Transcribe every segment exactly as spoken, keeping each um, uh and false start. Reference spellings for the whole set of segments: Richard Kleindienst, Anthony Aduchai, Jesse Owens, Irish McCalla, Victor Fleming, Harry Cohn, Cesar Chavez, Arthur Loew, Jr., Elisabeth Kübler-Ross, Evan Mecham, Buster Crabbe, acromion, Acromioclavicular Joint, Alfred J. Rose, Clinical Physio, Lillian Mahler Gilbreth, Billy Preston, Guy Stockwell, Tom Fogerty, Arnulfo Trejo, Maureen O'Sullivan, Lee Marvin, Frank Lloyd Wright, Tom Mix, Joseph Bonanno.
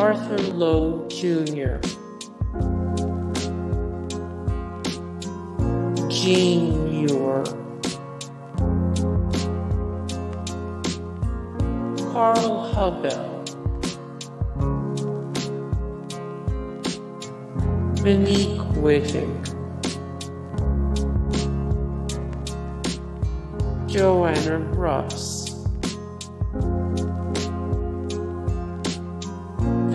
Arthur Loew, Junior Jean Muir, Carl Hubbell, Monique Wittig, Joanna Russ,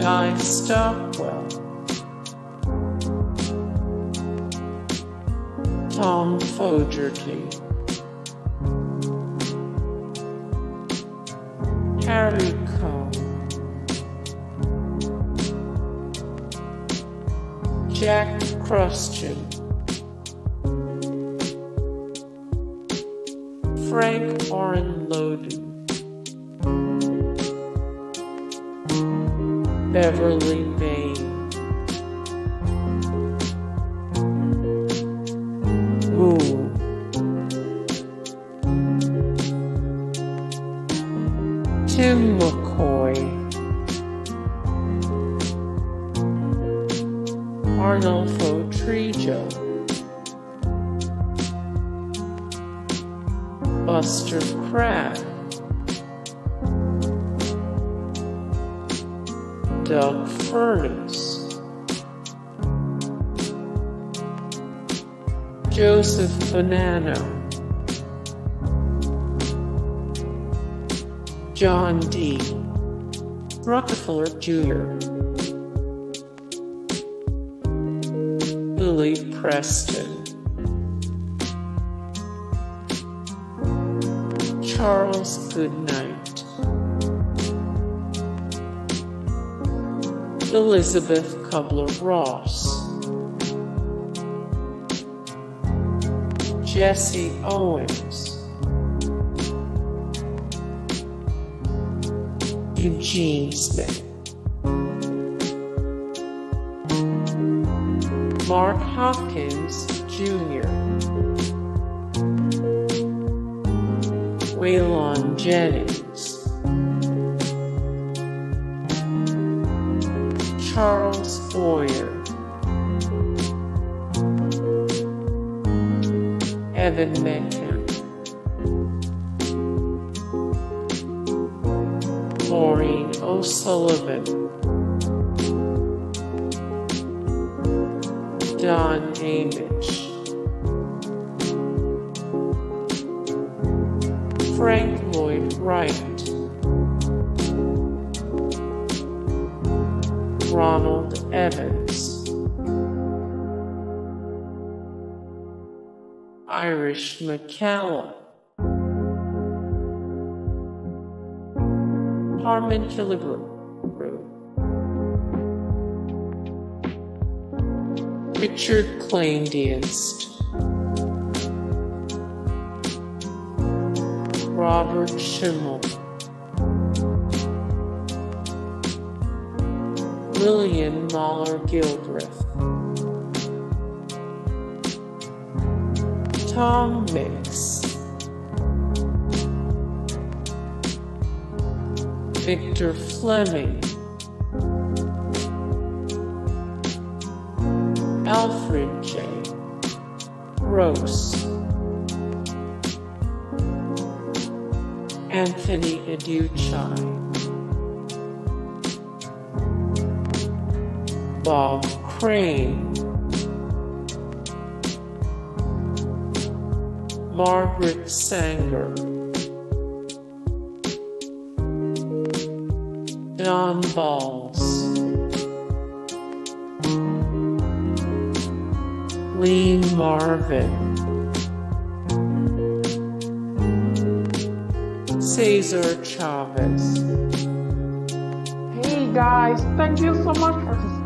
Guy Stockwell, Tom Fogerty, Harry Cohn, Jack Kruschen, Frank Orren Lowden, Beverly Bayne, Woo, Tim McCoy, Arnulfo Trejo, Buster Crabbe, Doug Furnas, Joseph Bonanno, John D. Rockefeller Junior Billy Preston, Charles Goodnight, Elisabeth Kübler-Ross, Jesse Owens, W. Eugene Smith, Mark Hopkins, Junior Waylon Jennings, Charles Boyer, Evan Mecham, Maureen O'Sullivan, Don Ameche, Frank Lloyd Wright, Ronald Evans, Irish McCalla, Harmon Killebrew, Richard Kleindienst, Robert Schimmel, Lillian Mahler Gilbreth, Tom Mix, Victor Fleming, Alfred J. Rose, Anthony Aduchai, Bob Crane, Margaret Sanger, John Balls, Lee Marvin, Cesar Chavez. Hey guys, thank you so much for the